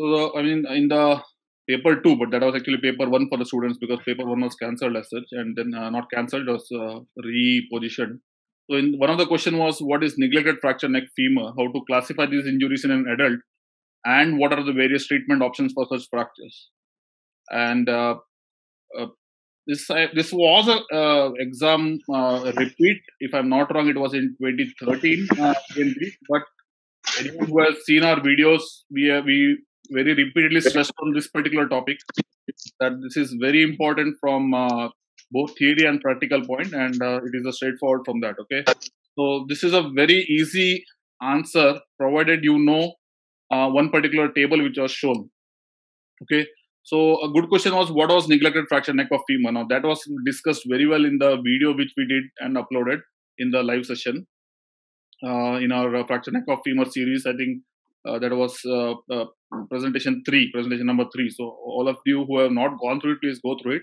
So, I mean, in the paper 2, but that was actually paper 1 for the students because paper 1 was cancelled as such, and then not cancelled, it was repositioned. So, in one of the question was, what is neglected fracture neck femur? How to classify these injuries in an adult? And what are the various treatment options for such fractures? And this was an exam repeat. If I'm not wrong, it was in 2013. But anyone who has seen our videos, we very repeatedly stressed on this particular topic, that this is very important from both theory and practical point, and it is a straightforward from that. Okay, so this is a very easy answer provided you know one particular table which was shown. Okay, so a good question was, what was neglected fracture neck of femur? Now that was discussed very well in the video which we did and uploaded in the live session in our fracture neck of femur series. I think that was presentation number 3. So all of you who have not gone through it, please go through it,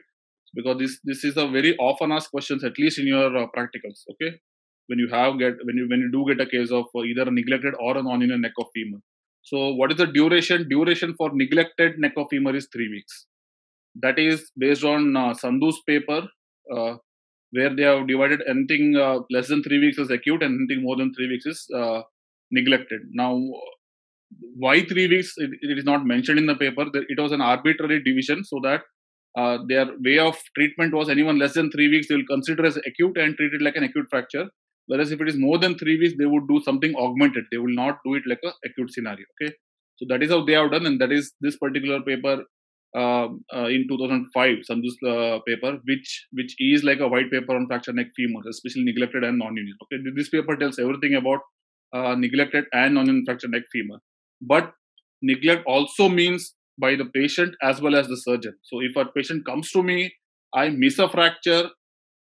because this is a very often asked questions, at least in your practicals. Okay, when you do get a case of either a neglected or an on neck of femur. So what is the duration? Duration for neglected neck of femur is 3 weeks. That is based on Sandhu's paper, where they have divided anything less than 3 weeks is acute and anything more than 3 weeks is neglected. Now, why 3 weeks? It is not mentioned in the paper. It was an arbitrary division so that their way of treatment was anyone less than 3 weeks, they will consider as acute and treat it like an acute fracture. Whereas if it is more than 3 weeks, they would do something augmented. They will not do it like an acute scenario. Okay, so that is how they have done, and that is this particular paper in 2005, Sandhu's paper, which is like a white paper on fracture neck femur, especially neglected and non-union. Okay, this paper tells everything about neglected and non-union fracture neck femur. But neglect also means by the patient as well as the surgeon. So if a patient comes to me, I miss a fracture,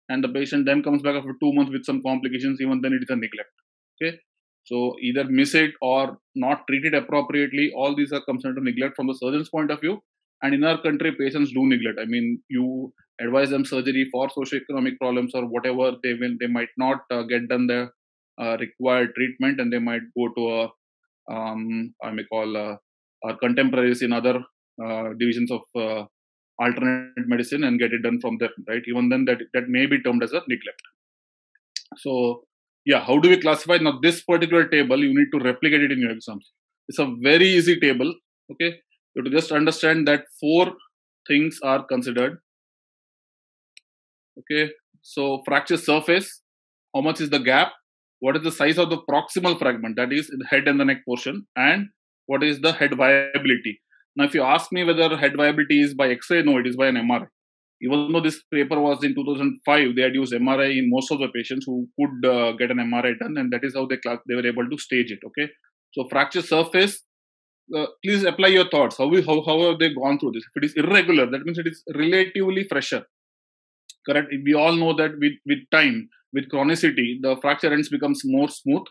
and the patient then comes back after 2 months with some complications, even then it is a neglect. Okay, so either miss it or not treat it appropriately. All these are considered neglect from the surgeon's point of view. And in our country, patients do neglect. I mean, you advise them surgery for socioeconomic problems or whatever. They might not get done the required treatment, and they might go to a I may call our contemporaries in other divisions of alternate medicine and get it done from them, right? Even then, that may be termed as a neglect. So, yeah, how do we classify? Now, this particular table, you need to replicate it in your exams. It's a very easy table, okay? You have to just understand that 4 things are considered, okay? So, fracture surface, how much is the gap? What is the size of the proximal fragment, that is the head and the neck portion, and what is the head viability? Now, if you ask me whether head viability is by X-ray, no, it is by an MRI. Even though this paper was in 2005, they had used MRI in most of the patients who could get an MRI done, and that is how they were able to stage it. Okay, so fracture surface. Please apply your thoughts. How have they gone through this? If it is irregular, that means it is relatively fresher. Correct. We all know that with time, with chronicity, the fracture ends becomes more smooth.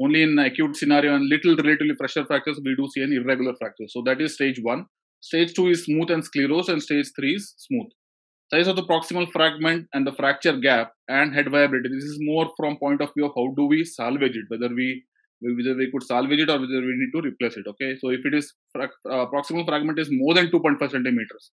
Only in acute scenario and little relatively fresher fractures, we do see an irregular fracture. So that is stage 1. Stage 2 is smooth and sclerosed, and stage 3 is smooth. Size of the proximal fragment and the fracture gap and head viability. This is more from point of view of how do we salvage it, whether we could salvage it or whether we need to replace it. Okay, so if it is proximal fragment is more than 2.5 centimeters,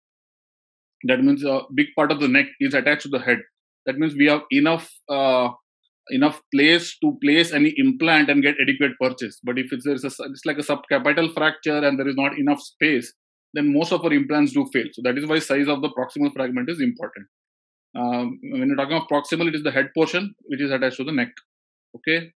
that means a big part of the neck is attached to the head. That means we have enough place to place any implant and get adequate purchase. But if it's like a subcapital fracture and there is not enough space, then most of our implants do fail. So that is why size of the proximal fragment is important. When you're talking of proximal, it is the head portion which is attached to the neck. Okay.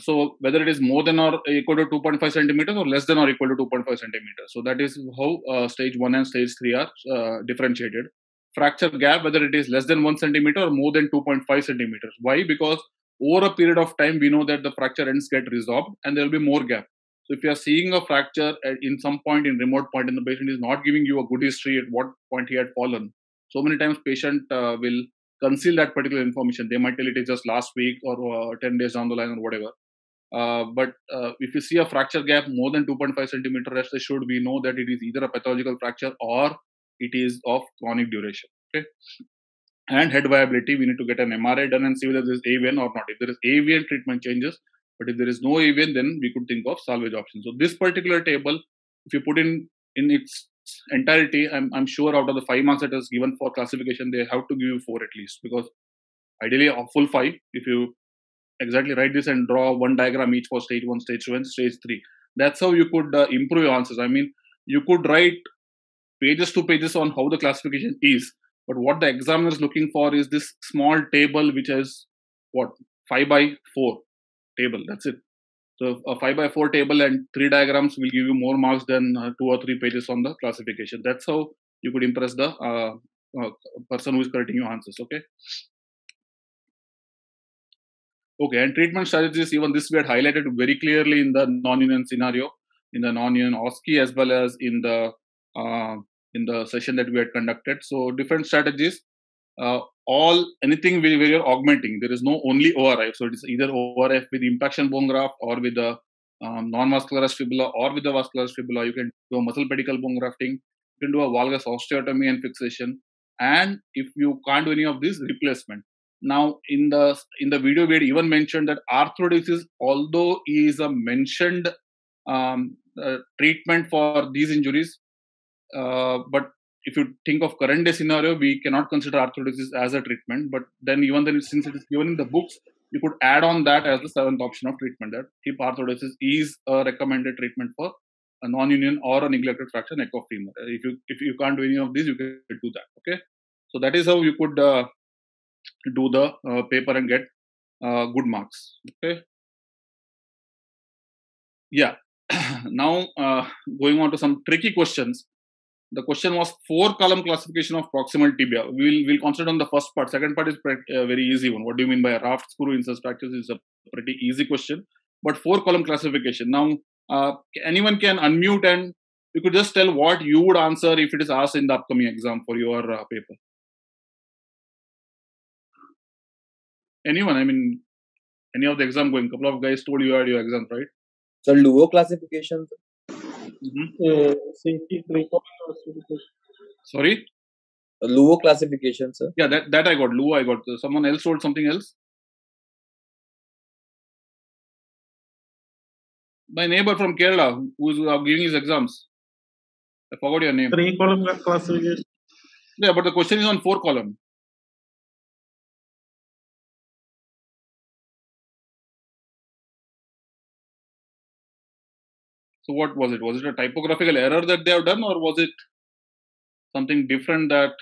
So whether it is more than or equal to 2.5 centimeters or less than or equal to 2.5 centimeters. So that is how stage 1 and stage 3 are differentiated. Fracture gap, whether it is less than 1 centimeter or more than 2.5 centimeters. Why? Because over a period of time, we know that the fracture ends get resolved and there will be more gap. So if you are seeing a fracture at in some point, in remote point, and the patient is not giving you a good history at what point he had fallen, so many times patient will conceal that particular information. They might tell it is just last week or 10 days down the line or whatever. But if you see a fracture gap more than 2.5 centimeter, rest assured we know that it is either a pathological fracture or it is of chronic duration. Okay, and head viability, we need to get an MRI done and see whether there is AVN or not. If there is AVN, treatment changes, but if there is no AVN, then we could think of salvage options. So this particular table if you put in its entirety, I'm sure out of the 5 marks that is given for classification, they have to give you 4 at least, because ideally a full 5, if you exactly write this and draw one diagram each for stage 1, stage 2 and stage 3. That's how you could improve your answers. I mean, you could write pages to pages on how the classification is, but what the examiner is looking for is this small table, which is what, 5 by 4 table. That's it. So a 5 by 4 table and 3 diagrams will give you more marks than 2 or 3 pages on the classification. That's how you could impress the person who is correcting your answers. Okay. Okay, and treatment strategies, even this we had highlighted very clearly in the non-union scenario, in the non-union OSCE, as well as in the session that we had conducted. So different strategies, anything where you're augmenting. There is no only ORF. So it is either ORF with impaction bone graft, or with the non-vascularized fibula, or with the vascularized fibula. You can do a muscle pedicle bone grafting. You can do a valgus osteotomy and fixation. And if you can't do any of this, replacement. Now, in the video, we had even mentioned that arthrodesis is, although is a mentioned treatment for these injuries, but if you think of current day scenario, we cannot consider arthrodesis as a treatment. But then, even then, since it is given in the books, you could add on that as the 7th option of treatment, that hip arthrodesis is a recommended treatment for a non-union or a neglected fracture neck of femur. If you can't do any of these, you can do that. Okay, so that is how you could do the paper and get good marks. Okay. Yeah. Now going on to some tricky questions. The question was 4-column classification of proximal tibia. We'll concentrate on the first part. Second part is very easy one. What do you mean by raft screw insertion practice is a pretty easy question. But 4-column classification. Now anyone can unmute and you could just tell what you would answer if it is asked in the upcoming exam for your paper. Anyone, I mean, any of the exam going, couple of guys told you had your exam, right? So, Luo classification. Sorry? Luo classification, sir. Yeah, that I got. Luo I got. Someone else told something else? My neighbor from Kerala, who is giving his exams. I forgot your name. 3-column classification. Yeah, but the question is on 4-column. So what was it? Was it a typographical error that they have done, or was it something different that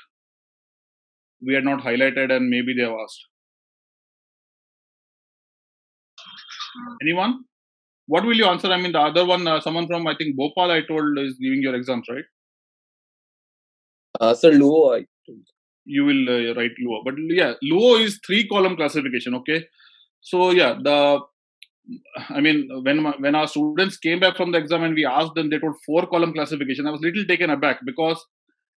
we had not highlighted and maybe they have asked? Anyone? What will you answer? I mean, the other one, someone from, I think, Bhopal, I told, is giving your exams, right? Sir, Luo, I think. You will write Luo. But yeah, Luo is 3-column classification, okay? So yeah, I mean, when our students came back from the exam and we asked them, they told 4-column classification. I was a little taken aback because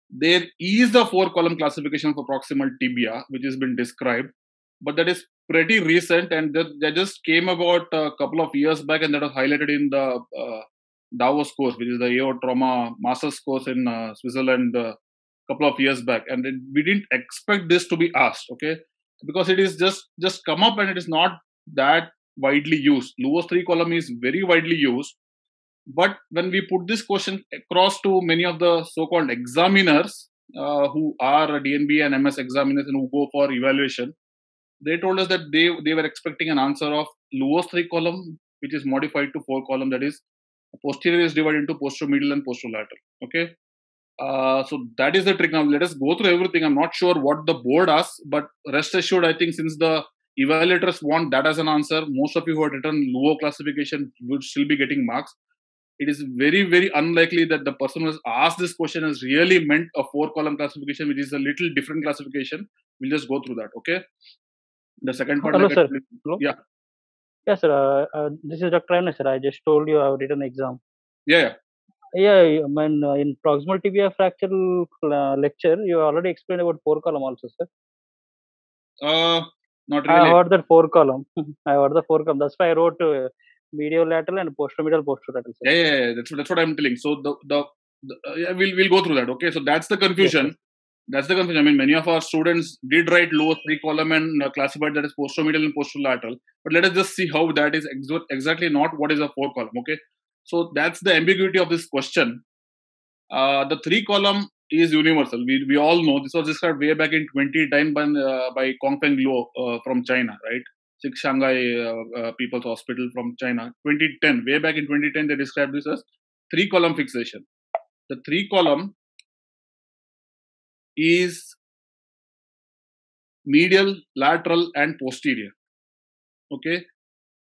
there is a 4-column classification for proximal tibia, which has been described, but that is pretty recent and that just came about a couple of years back, and that was highlighted in the Davos course, which is the AO Trauma Master's course in Switzerland a couple of years back. And we didn't expect this to be asked, okay? Because it is just come up and it is not that widely used. Luo's 3-column is very widely used, but when we put this question across to many of the so-called examiners who are DNB and MS examiners and who go for evaluation, they told us that they were expecting an answer of Luo's 3-column, which is modified to 4-column, that is posterior is divided into posteromedial and posterolateral. Okay, so that is the trick. Now let us go through everything. I'm not sure what the board asks, but rest assured, I think since the evaluators want that as an answer, most of you who had written Luo classification would still be getting marks. It is very, very unlikely that the person who has asked this question has really meant a 4-column classification, which is a little different classification. We'll just go through that, okay? The second part... Hello, sir. Hello? Yeah. Yes, sir. This is Dr. Anas, sir. I just told you I have written exam. Yeah, yeah. Yeah, I mean, in proximal tibia fracture lecture, you already explained about 4-column also, sir. Not really. I heard that 4-column. I heard the 4-column. That's why I wrote medial lateral and posteromedial posterolateral. Yeah, yeah, yeah. That's what I'm telling. So yeah, we'll go through that. Okay. So that's the confusion. Yes. That's the confusion. I mean, many of our students did write Luo 3-column and classified that as posteromedial and posterolateral. But let us just see how that is exactly not what is a 4-column. Okay. So that's the ambiguity of this question. The three column is universal. We all know this was described way back in 2010 by Kong Peng Luo from China, right? Shanghai People's Hospital from China. 2010, way back in 2010, they described this as three column fixation. The three column is medial, lateral, and posterior. Okay.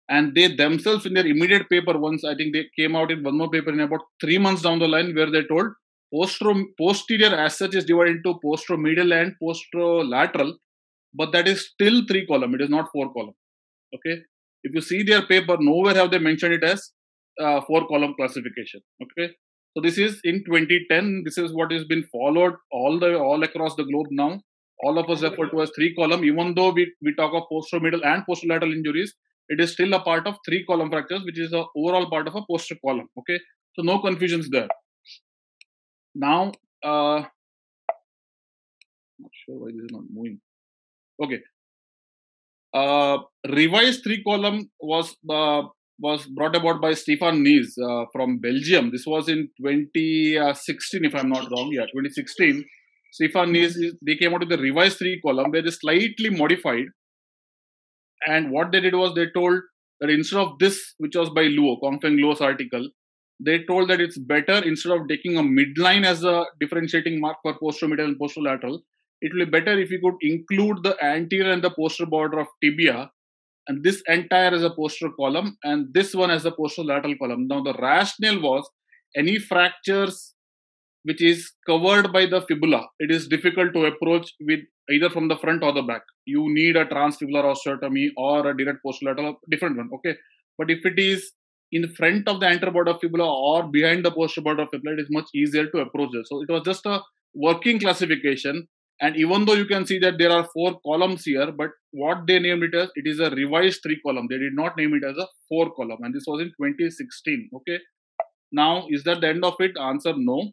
And they themselves in their immediate paper once, I think they came out in one more paper in about 3 months down the line where they told posterior as such is divided into posteromedial and posterolateral, but that is still three column. It is not four column. Okay. If you see their paper, nowhere have they mentioned it as four column classification. Okay. So this is in 2010. This is what has been followed all across the globe now. All of us refer to as three column, even though we talk of posteromedial and posterolateral injuries. It is still a part of three column fractures, which is the overall part of a posterior column. Okay, so no confusions there. Now, not sure why this is not moving. Okay, revised three column was brought about by Stefan Nees from Belgium. This was in 2016, if I'm not wrong. Yeah, 2016. Stefan Nees, they came out with the revised three column where they slightly modified. And what they did was they told that instead of this, which was by Luo, Kong Peng Luo's article, they told that it's better instead of taking a midline as a differentiating mark for posteromedial and posterolateral, it will be better if you could include the anterior and the posterior border of tibia, and this entire as a posterior column, and this one as a posterolateral column. Now, the rationale was any fractures which is covered by the fibula, it is difficult to approach with either from the front or the back. You need a transfibular osteotomy or a direct posterolateral, different one, okay? But if it is in front of the anterior border of fibula or behind the posterior border of fibula, it is much easier to approach it. So it was just a working classification. And even though you can see that there are four columns here, but what they named it as, it is a revised three column. They did not name it as a four column. And this was in 2016, okay? Now, is that the end of it? Answer, no.